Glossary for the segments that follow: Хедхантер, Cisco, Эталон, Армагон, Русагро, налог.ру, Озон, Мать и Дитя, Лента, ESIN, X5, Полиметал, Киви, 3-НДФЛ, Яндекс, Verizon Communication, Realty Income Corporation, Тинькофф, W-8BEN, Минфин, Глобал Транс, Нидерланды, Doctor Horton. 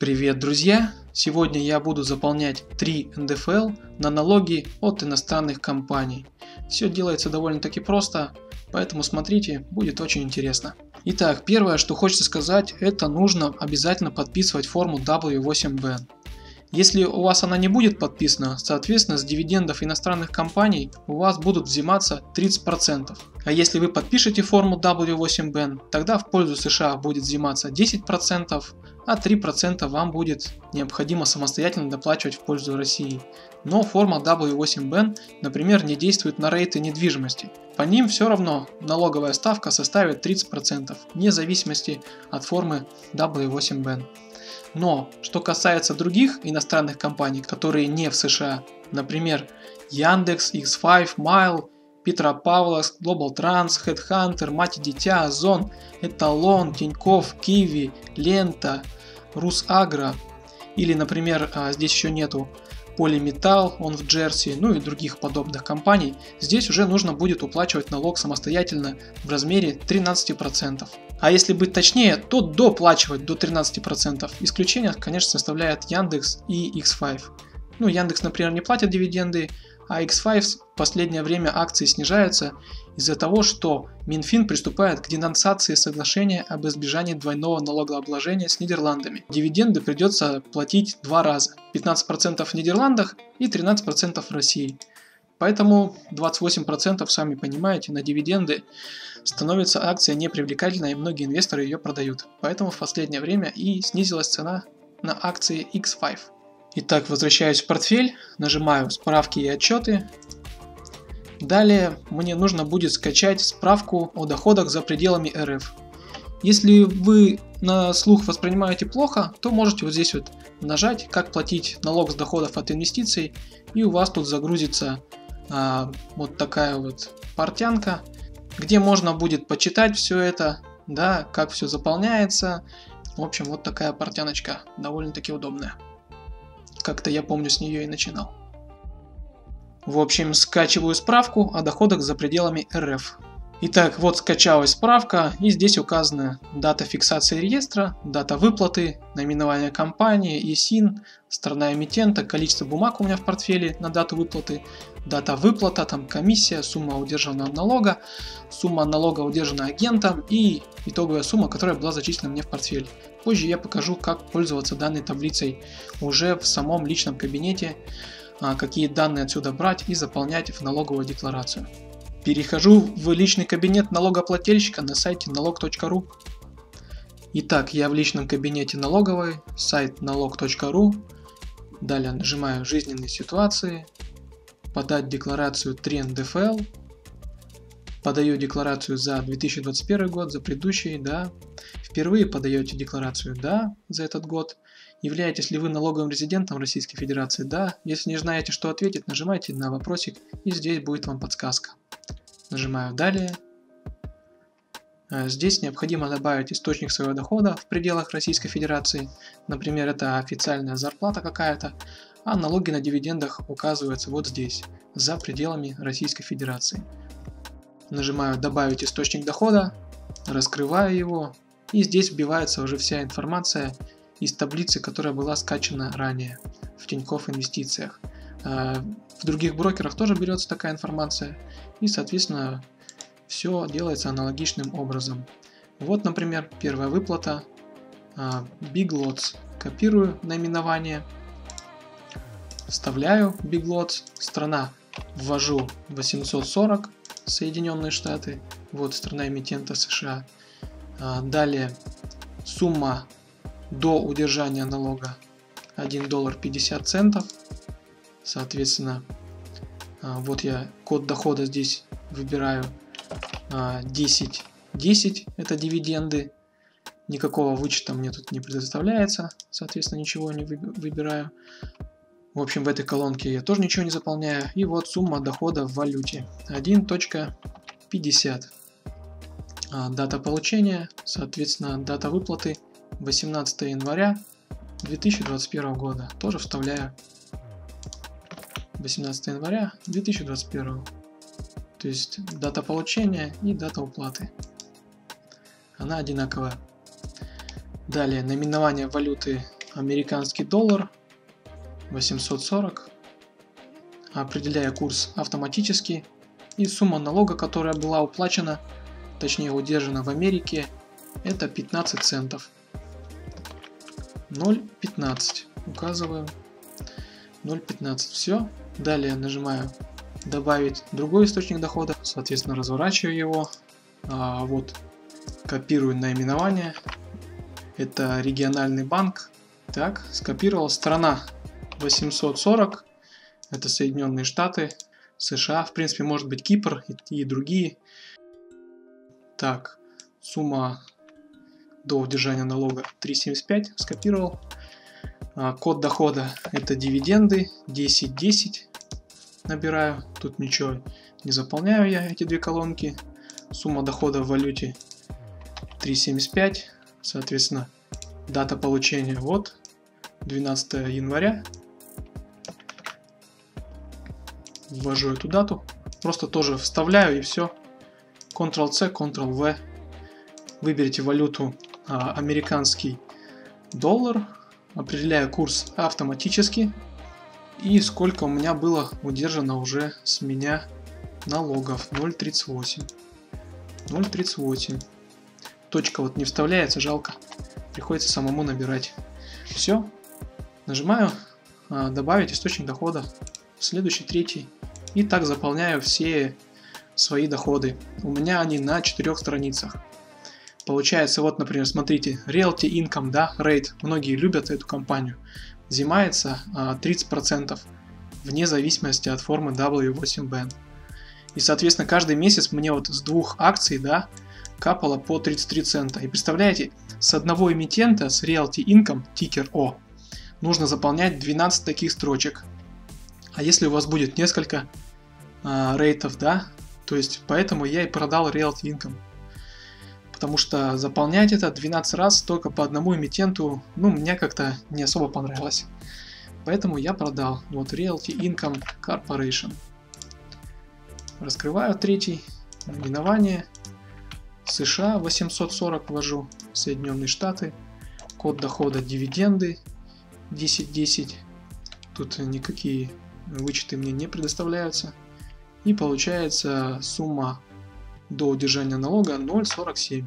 Привет, друзья! Сегодня я буду заполнять 3 НДФЛ на налоги от иностранных компаний. Все делается довольно-таки просто, поэтому смотрите, будет очень интересно. Итак, первое, что хочется сказать, это нужно обязательно подписывать форму W-8BEN. Если у вас она не будет подписана, соответственно, с дивидендов иностранных компаний у вас будут взиматься 30%. А если вы подпишете форму W-8BEN, тогда в пользу США будет взиматься 10%, а 3% вам будет необходимо самостоятельно доплачивать в пользу России. Но форма W-8BEN, например, не действует на рейты недвижимости. По ним все равно налоговая ставка составит 30%, вне зависимости от формы W-8BEN. Но что касается других иностранных компаний, которые не в США, например, Яндекс, X5, Майл, Петропавловск, Глобал Транс, Хедхантер, Мать и Дитя, Озон, Эталон, Тинькофф, Киви, Лента, Русагро или, например, здесь еще нету Полиметал, он в Джерси, ну и других подобных компаний, здесь уже нужно будет уплачивать налог самостоятельно в размере 13%. А если быть точнее, то доплачивать до 13%. Исключение, конечно, составляет Яндекс и X5. Ну, Яндекс, например, не платит дивиденды, а X5 в последнее время акции снижаются из-за того, что Минфин приступает к денонсации соглашения об избежании двойного налогообложения с Нидерландами. Дивиденды придется платить два раза. 15% в Нидерландах и 13% в России. Поэтому 28%, сами понимаете, на дивиденды становится акция непривлекательной, и многие инвесторы ее продают. Поэтому в последнее время и снизилась цена на акции X5. Итак, возвращаюсь в портфель, нажимаю «Справки и отчеты». Далее мне нужно будет скачать справку о доходах за пределами РФ. Если вы на слух воспринимаете плохо, то можете вот здесь вот нажать «Как платить налог с доходов от инвестиций», и у вас тут загрузится вот такая вот портянка, где можно будет почитать все это, да, как все заполняется. В общем, вот такая портяночка, довольно-таки удобная. Как-то я помню, с нее и начинал. В общем, скачиваю справку о доходах за пределами РФ. Итак, вот скачалась справка, и здесь указаны дата фиксации реестра, дата выплаты, наименование компании, ESIN, страна эмитента, количество бумаг у меня в портфеле на дату выплаты, дата выплата, там комиссия, сумма удержанного налога, сумма налога, удержанного агентом, и итоговая сумма, которая была зачислена мне в портфель. Позже я покажу, как пользоваться данной таблицей уже в самом личном кабинете, какие данные отсюда брать и заполнять в налоговую декларацию. Перехожу в личный кабинет налогоплательщика на сайте налог.ру. Итак, я в личном кабинете налоговой, сайт налог.ру. Далее нажимаю «Жизненные ситуации», «Подать декларацию 3 НДФЛ». Подаю декларацию за 2021 год, за предыдущий, да. Впервые подаете декларацию, да, за этот год. Являетесь ли вы налоговым резидентом Российской Федерации, да. Если не знаете, что ответить, нажимайте на вопросик, и здесь будет вам подсказка. Нажимаю «Далее». Здесь необходимо добавить источник своего дохода в пределах Российской Федерации. Например, это официальная зарплата какая-то, а налоги на дивидендах указываются вот здесь, за пределами Российской Федерации. Нажимаю «Добавить источник дохода», раскрываю его, и здесь вбивается уже вся информация из таблицы, которая была скачана ранее в Тинькофф Инвестициях. В других брокерах тоже берется такая информация, и, соответственно, все делается аналогичным образом. Вот, например, первая выплата Big Lots. Копирую наименование, вставляю Big Lots, страна, ввожу 840, Соединенные Штаты, вот страна эмитента США. Далее сумма до удержания налога $1.50, соответственно, вот я код дохода здесь выбираю 1010, это дивиденды, никакого вычета мне тут не предоставляется, соответственно, ничего не выбираю. В общем, в этой колонке я тоже ничего не заполняю. И вот сумма дохода в валюте 1.50. Дата получения, соответственно, дата выплаты 18 января 2021 года. Тоже вставляю 18 января 2021. То есть дата получения и дата уплаты. Она одинаковая. Далее наименование валюты американский доллар 840. Определяя курс автоматически, и сумма налога, которая была уплачена, точнее удержана в Америке, это 15 центов. 0,15 указываю. 0,15. Все. Далее нажимаю добавить другой источник дохода, соответственно разворачиваю его. Вот копирую наименование. Это региональный банк. Так, скопировал. Страна 840. Это Соединенные Штаты, США, в принципе, может быть Кипр и другие. Так, сумма до удержания налога 3,75, скопировал. Код дохода это дивиденды, 1010 набираю, тут ничего не заполняю я, эти две колонки. Сумма дохода в валюте 3,75, соответственно, дата получения вот 12 января. Ввожу эту дату, просто тоже вставляю и все. Ctrl-C, Ctrl-V. Выберите валюту американский доллар, определяю курс автоматически и сколько у меня было удержано уже с меня налогов. 0,38. 0,38. Точка вот не вставляется, жалко. Приходится самому набирать. Все. Нажимаю добавить источник дохода. Следующий, третий. И так заполняю все свои доходы. У меня они на 4 страницах. Получается, вот, например, смотрите, Realty Income, да, Rate. Многие любят эту компанию. Взимается 30% вне зависимости от формы W-8BEN. И, соответственно, каждый месяц мне вот с 2 акций, да, капало по 33 цента. И представляете, с одного эмитента, с Realty Income, тикер О, нужно заполнять 12 таких строчек. А если у вас будет несколько рейтов, да, то есть поэтому я и продал Realty Income. Потому что заполнять это 12 раз только по одному эмитенту, ну, мне как-то не особо понравилось. Поэтому я продал. Вот Realty Income Corporation. Раскрываю третий. Наименование. США 840 ввожу. Соединенные Штаты. Код дохода дивиденды 1010. Тут никакие вычеты мне не предоставляются. И получается сумма до удержания налога 0,47.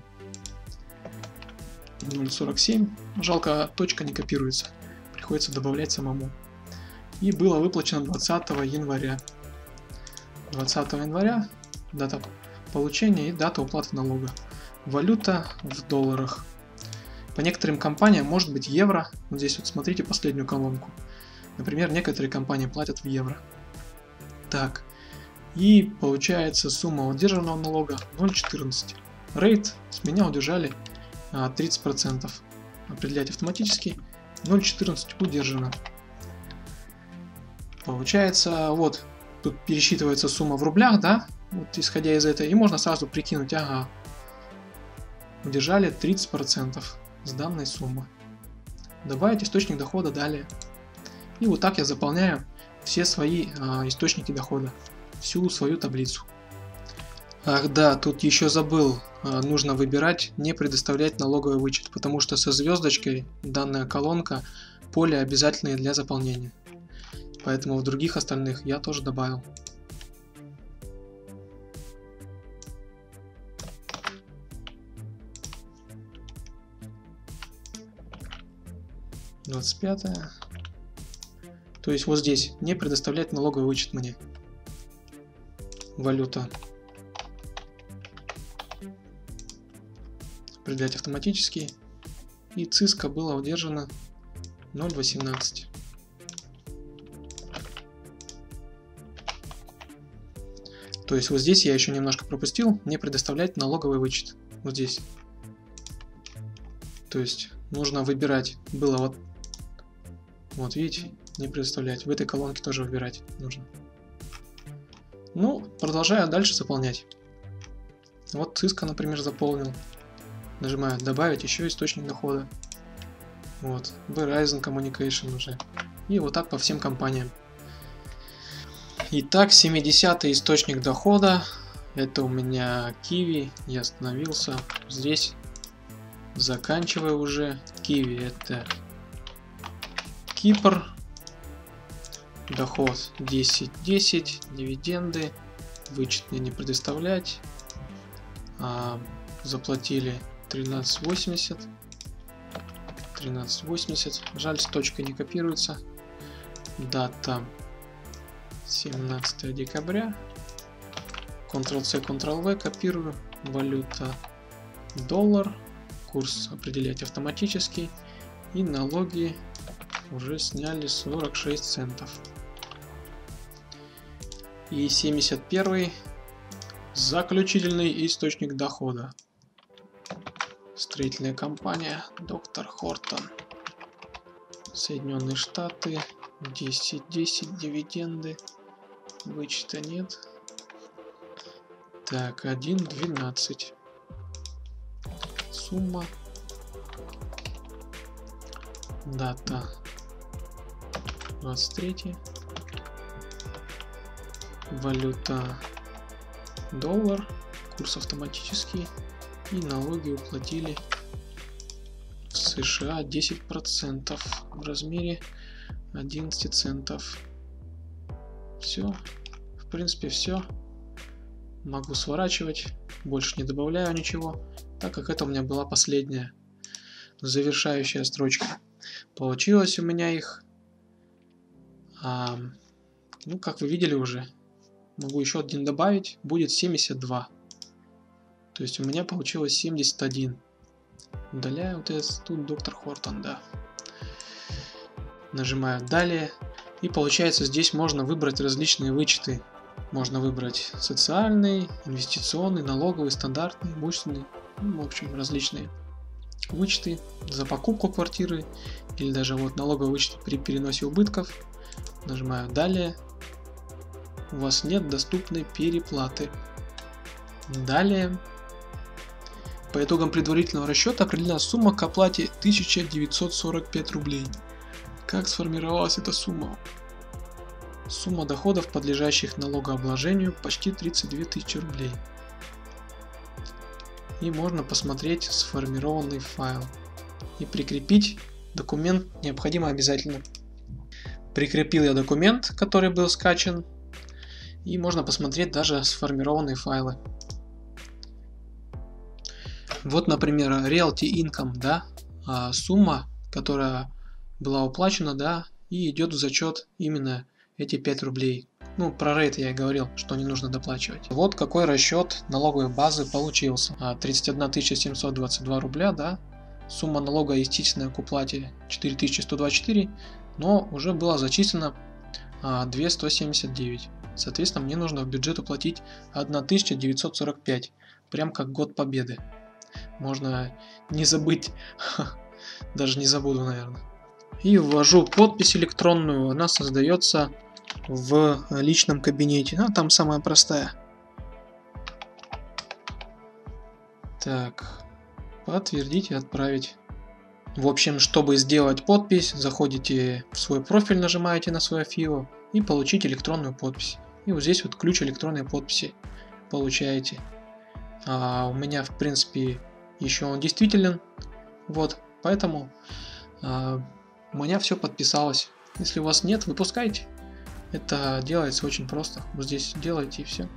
0,47. Жалко, точка не копируется. Приходится добавлять самому. И было выплачено 20 января. 20 января. Дата получения и дата уплаты налога. Валюта в долларах. По некоторым компаниям может быть евро. Вот здесь вот смотрите последнюю колонку. Например, некоторые компании платят в евро. Так, и получается сумма удержанного налога 0,14. Рейт с меня удержали 30%. Определять автоматически. 0,14 удержано. Получается, вот, тут пересчитывается сумма в рублях, да, вот исходя из этого, и можно сразу прикинуть, ага, удержали 30% с данной суммы. Добавить источник дохода далее. И вот так я заполняю все свои источники дохода, всю свою таблицу. Ах да, тут еще забыл, нужно выбирать, не предоставлять налоговый вычет, потому что со звездочкой данная колонка поле обязательное для заполнения. Поэтому в других остальных я тоже добавил. Двадцать пятое. То есть вот здесь не предоставлять налоговый вычет мне. Валюта. Определять автоматически. И Cisco было удержано 0,18. То есть вот здесь я еще немножко пропустил. Не предоставлять налоговый вычет. Вот здесь. То есть нужно выбирать. Было вот. Вот видите. Не предоставлять. В этой колонке тоже выбирать нужно. Ну, продолжаю дальше заполнять. Вот Cisco, например, заполнил. Нажимаю добавить еще источник дохода. Вот. Verizon Communication уже. И вот так по всем компаниям. Итак, 70-й источник дохода. Это у меня Киви. Я остановился здесь. Заканчиваю уже. Киви это Кипр, доход 10-10, дивиденды, вычетные не предоставлять, заплатили 13,80, 13,80, жаль, с точкой не копируется, дата 17 декабря, Ctrl-C, Ctrl-V, копирую, валюта доллар, курс определять автоматически, и налоги уже сняли 46 центов. И 71-й заключительный источник дохода. Строительная компания Doctor Horton. Соединенные Штаты. 10-10 дивиденды. Вычета нет. Так, 1-12. Сумма. Дата 23. Валюта доллар, курс автоматический, и налоги уплатили в США 10% в размере 11 центов. Все, в принципе все. Могу сворачивать, больше не добавляю ничего, так как это у меня была последняя завершающая строчка. Получилось у меня их, ну как вы видели уже, могу еще один добавить, будет 72. То есть у меня получилось 71. Удаляю вот этот, тут Доктор Хортон, да. Нажимаю далее. И получается, здесь можно выбрать различные вычеты. Можно выбрать социальный, инвестиционный, налоговый, стандартный, имущественный. Ну, в общем, различные вычеты за покупку квартиры. Или даже вот налоговый вычет при переносе убытков. Нажимаю далее. У вас нет доступной переплаты. Далее. По итогам предварительного расчета определена сумма к оплате 1945 рублей. Как сформировалась эта сумма? Сумма доходов, подлежащих налогообложению, почти 32 тысячи рублей. И можно посмотреть сформированный файл. И прикрепить документ необходимо обязательно. Прикрепил я документ, который был скачан. И можно посмотреть даже сформированные файлы. Вот, например, Realty Income, да, сумма, которая была уплачена, да, и идет в зачет именно эти 5 рублей. Ну, про рейд я и говорил, что не нужно доплачивать. Вот какой расчет налоговой базы получился. 31 722 рубля, да, сумма налога естественная к уплате 4124, но уже была зачислена 2179. Соответственно, мне нужно в бюджет уплатить 1945, прям как год победы. Можно не забыть, даже не забуду, наверное. И ввожу подпись электронную, она создается в личном кабинете. Она там самая простая. Так, подтвердить и отправить. В общем, чтобы сделать подпись, заходите в свой профиль, нажимаете на свою фио и получите электронную подпись. И вот здесь вот ключ электронной подписи получаете. У меня, в принципе, еще он действителен. Вот, поэтому у меня все подписалось. Если у вас нет, выпускайте. Это делается очень просто. Вот здесь делаете и все.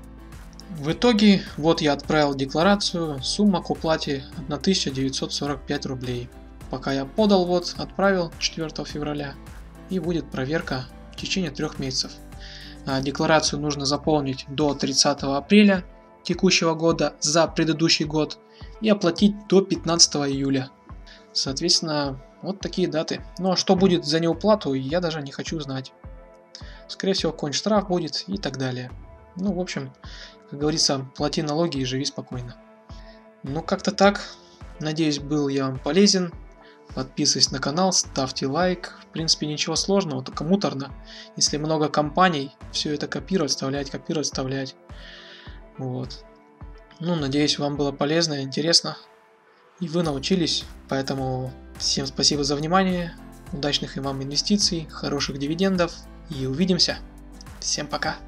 В итоге, вот я отправил декларацию. Сумма к уплате 1945 рублей. Пока я подал, вот, отправил 4 февраля. И будет проверка в течение 3 месяцев. Декларацию нужно заполнить до 30 апреля текущего года за предыдущий год и оплатить до 15 июля. Соответственно, вот такие даты. Ну а что будет за неуплату, я даже не хочу знать. Скорее всего, какой-нибудь штраф будет и так далее. Ну, в общем, как говорится, плати налоги и живи спокойно. Ну, как-то так. Надеюсь, был я вам полезен. Подписывайтесь на канал, ставьте лайк. В принципе, ничего сложного, только муторно. Если много компаний, все это копировать, вставлять, копировать, вставлять. Вот. Ну, надеюсь, вам было полезно и интересно. И вы научились. Поэтому всем спасибо за внимание. Удачных и вам инвестиций, хороших дивидендов. И увидимся. Всем пока.